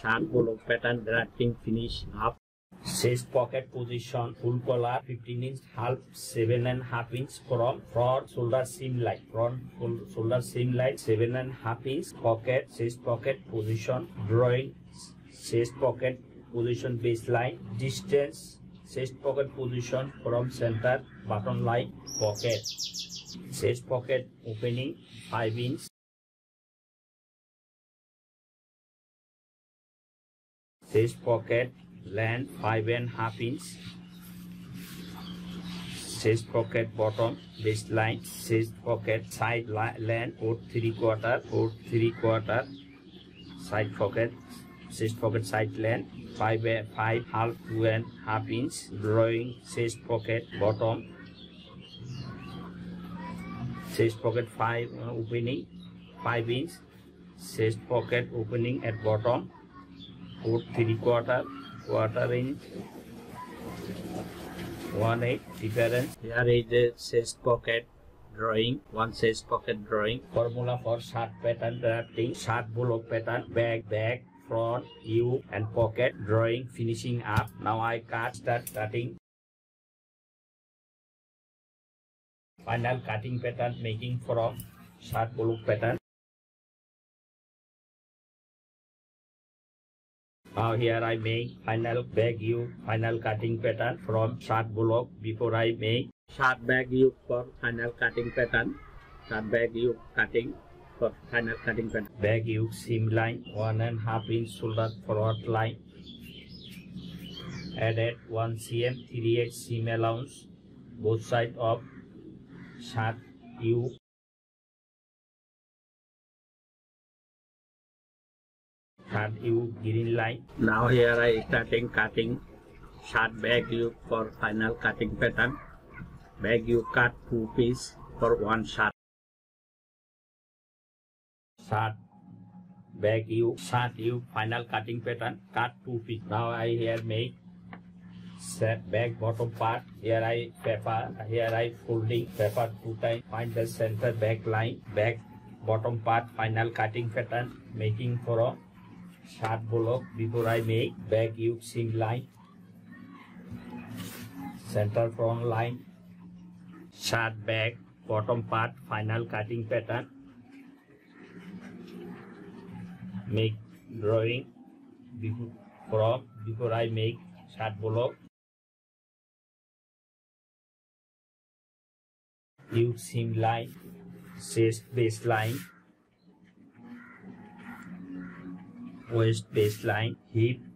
Sharp polo pattern drafting finish half. Chest pocket position full collar 15 inch, half 7.5 inch from front shoulder seam line. Front shoulder seam line 7.5 inch. Pocket chest pocket position drawing chest pocket position baseline distance. Chest pocket position from center button line pocket. Chest pocket opening 5 inch. Chest pocket length 5.5 inch. Chest pocket bottom baseline. Chest pocket side length 4.75. 4.75 side pocket. Chest pocket side length 5.5 2.5 inch. Drawing chest pocket bottom. Chest pocket opening 5 inch. Chest pocket opening at bottom 4.75 inch 1/8 difference. Here is the chest pocket drawing. One chest pocket drawing. Formula for shirt pattern drafting. Shirt bullock pattern. Back, front, U and pocket drawing. Finishing up. Now I cut. Start cutting. Final cutting pattern making from shirt bullock pattern. Now here I make final back U, final cutting pattern from shirt bullock. Before I make shirt back U for final cutting pattern, shirt back U cutting for final cutting pattern. Back U seam line 1.5 inch shoulder forward line. Added 1 cm 3/8 seam allowance both sides of shirt U. Shirt U green line. Now here I starting cutting shirt back U for final cutting pattern. Back U cut 2 pieces for one shirt. Shirt back U, shirt U final cutting pattern. Cut 2 pieces. Now I here make set back bottom part. Here I paper. Here I folding paper 2 times. Find the center back line. Back bottom part final cutting pattern making for a shirt bullock. Before I make back U seam line, center front line, shirt back bottom part final cutting pattern. Make drawing before I make shirt bullock. U seam line, chest baseline. Waist baseline, hip